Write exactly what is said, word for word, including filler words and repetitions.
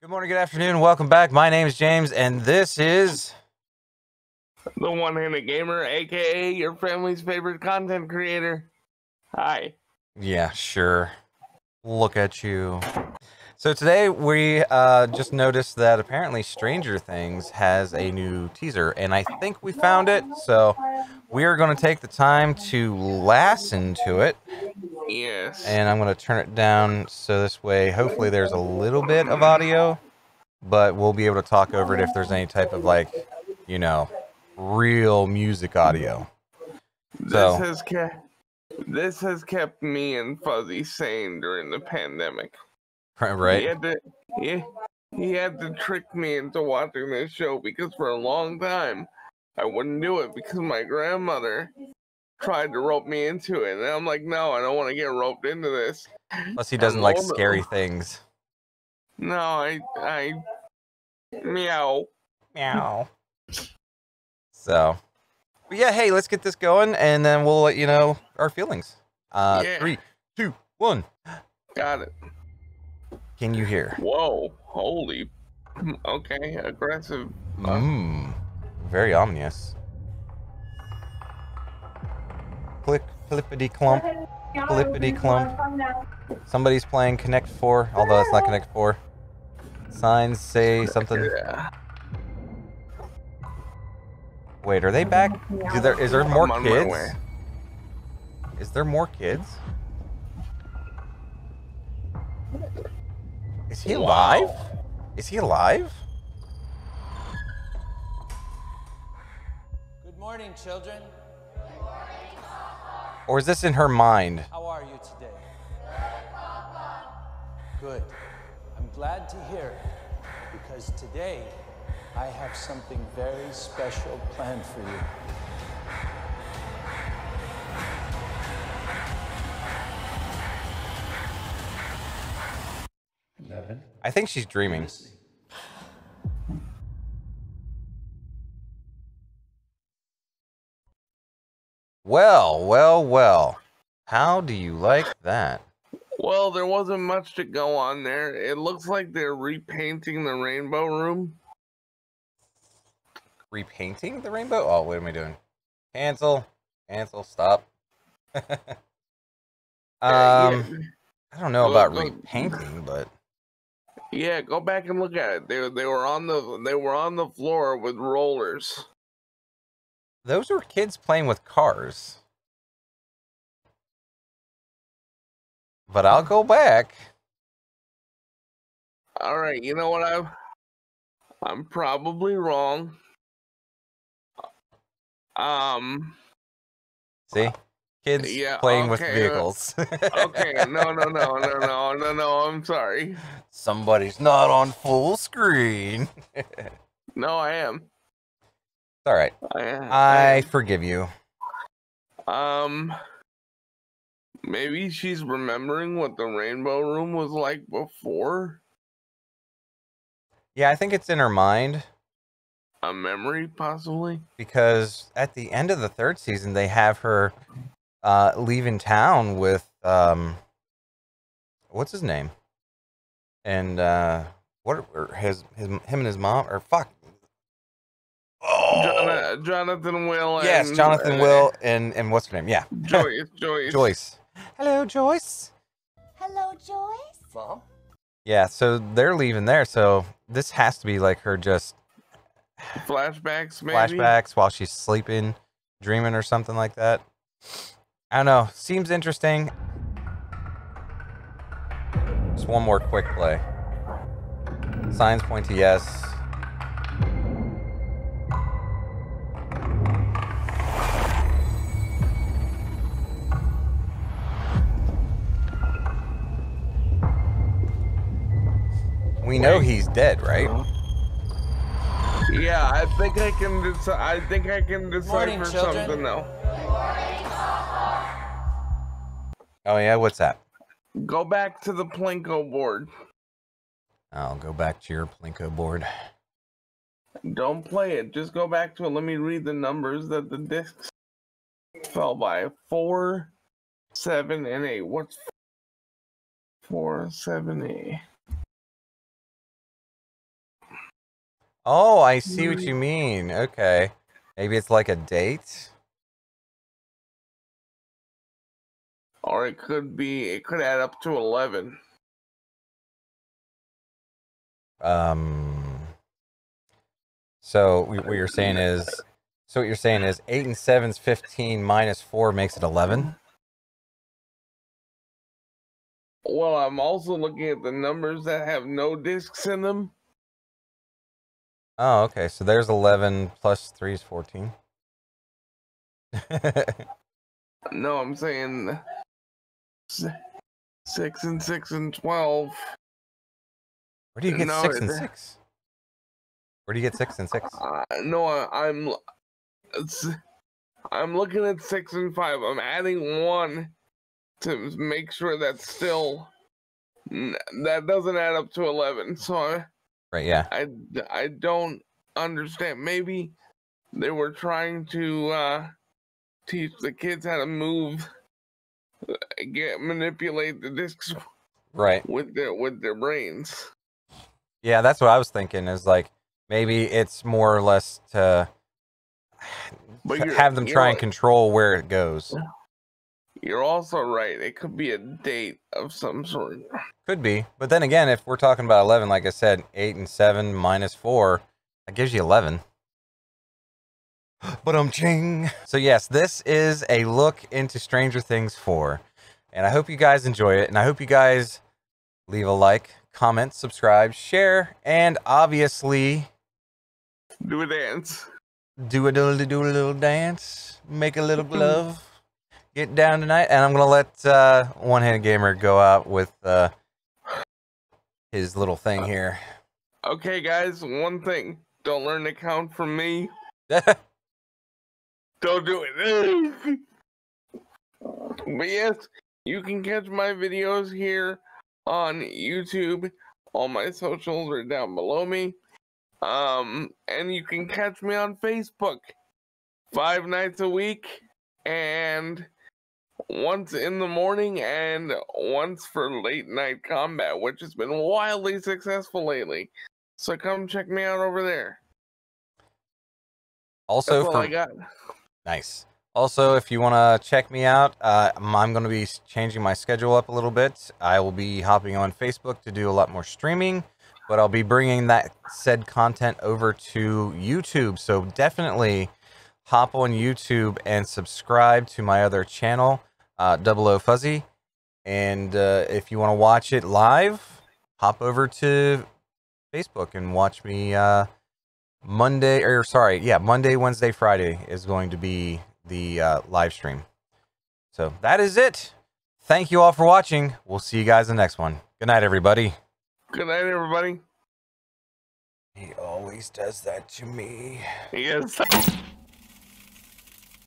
Good morning, good afternoon, welcome back. My name is James, and this is the One Hand Gamer, aka your family's favorite content creator. Hi. Yeah, sure. Look at you. So today we uh, just noticed that apparently Stranger Things has a new teaser, and I think we found it. So we are going to take the time to listen to it. Yes. And I'm going to turn it down so this way, hopefully there's a little bit of audio, but we'll be able to talk over it if there's any type of, like, you know, real music audio. So. This has kept, this has kept me and Fuzzy sane during the pandemic. Right. He had, to, he, he had to trick me into watching this show because for a long time I wouldn't do it because my grandmother tried to rope me into it. And I'm like, no, I don't want to get roped into this. Plus he doesn't like scary things. No, I... I... Meow. Meow. So. But yeah, hey, let's get this going and then we'll let you know our feelings. Uh, yeah. Three, two, one. Got it. Can you hear? Whoa, holy. Okay, aggressive. Mmm, very ominous. Click, clippity clump, clippity clump. Somebody's playing Connect four, although it's not Connect four. Signs say something. Wait, are they back? Is there, is there more kids? Is there more kids? Is he alive? Wow. Is he alive? Good morning, children. Good morning, Papa. Or is this in her mind? How are you today? Good, Papa. Good. I'm glad to hear it, because today I have something very special planned for you. I think she's dreaming. Well, well, well. How do you like that? Well, there wasn't much to go on there. It looks like they're repainting the rainbow room. Repainting the rainbow? Oh, what am I doing? Cancel. Cancel. Stop. um, I don't know about repainting, but... Yeah, go back and look at it. They they were on the they were on the floor with rollers. Those were kids playing with cars. But I'll go back. All right, you know what? I'm I'm probably wrong. Um. See. Kids yeah, playing okay, with vehicles. Okay, no, no, no, no, no, no, no, I'm sorry. Somebody's not on full screen. No, I am. All right. I, I, I forgive you. Um, maybe she's remembering what the rainbow room was like before? Yeah, I think it's in her mind. A memory, possibly? Because at the end of the third season, they have her... Uh, leaving town with, um, what's his name? And, uh, what, or his, his, him and his mom, or fuck. Oh! John, Jonathan Will. Yes, and, Jonathan uh, Will, and, and what's her name? Yeah. Joyce, Joyce. Joyce. Hello, Joyce. Hello, Joyce. Mom? Yeah, so they're leaving there, so this has to be like her just... Flashbacks, maybe? Flashbacks while she's sleeping, dreaming or something like that. I don't know. Seems interesting. Just one more quick play. Signs point to yes. We know he's dead, right? Yeah, I think I can decide. I think I can decipher something now. Oh yeah, what's that? Go back to the Plinko board. I'll go back to your Plinko board. Don't play it. Just go back to it. Let me read the numbers that the discs fell by. Four, seven, and eight. What's four, seven, eight? Oh, I see what you mean. Okay. Maybe it's like a date? Or it could be, it could add up to eleven. Um, so we, what you're saying is, so what you're saying is eight and seven's fifteen minus four makes it eleven? Well, I'm also looking at the numbers that have no discs in them. Oh, okay. So there's eleven plus three is fourteen. No, I'm saying six and six and twelve. Where do you get no, six and six? Where do you get six and six? Uh, no, I, I'm I'm looking at six and five. I'm adding one to make sure that's still that doesn't add up to eleven. So. I, Right, yeah. I, I don't understand. Maybe they were trying to uh, teach the kids how to move, get manipulate the discs, right, with their with their brains. Yeah, that's what I was thinking. Is like maybe it's more or less to have them try and control where it goes. You're also right. It could be a date of some sort. Could be. But then again, if we're talking about eleven, like I said, eight and seven minus four, that gives you eleven. Ba-dum-ching! So yes, this is a look into Stranger Things four. And I hope you guys enjoy it. And I hope you guys leave a like, comment, subscribe, share, and obviously... do a dance. Do a little, do a little dance. Make a little glove. Get down tonight, and I'm gonna let uh, One Hand Gamer go out with uh, his little thing here. Okay, guys, one thing: don't learn to count from me. Don't do it. But yes, you can catch my videos here on YouTube. All my socials are down below me, um, and you can catch me on Facebook five nights a week and once in the morning and once for late night combat, which has been wildly successful lately. So come check me out over there. Also, that's all I got. Nice. Also, if you want to check me out, uh, I'm going to be changing my schedule up a little bit. I will be hopping on Facebook to do a lot more streaming, but I'll be bringing that said content over to YouTube. So definitely hop on YouTube and subscribe to my other channel, uh, double oh fuzzy. And uh, if you want to watch it live, hop over to Facebook and watch me uh, Monday, or sorry, yeah, Monday, Wednesday, Friday is going to be the uh, live stream. So that is it. Thank you all for watching. We'll see you guys in the next one. Good night, everybody. Good night, everybody. He always does that to me. Yes.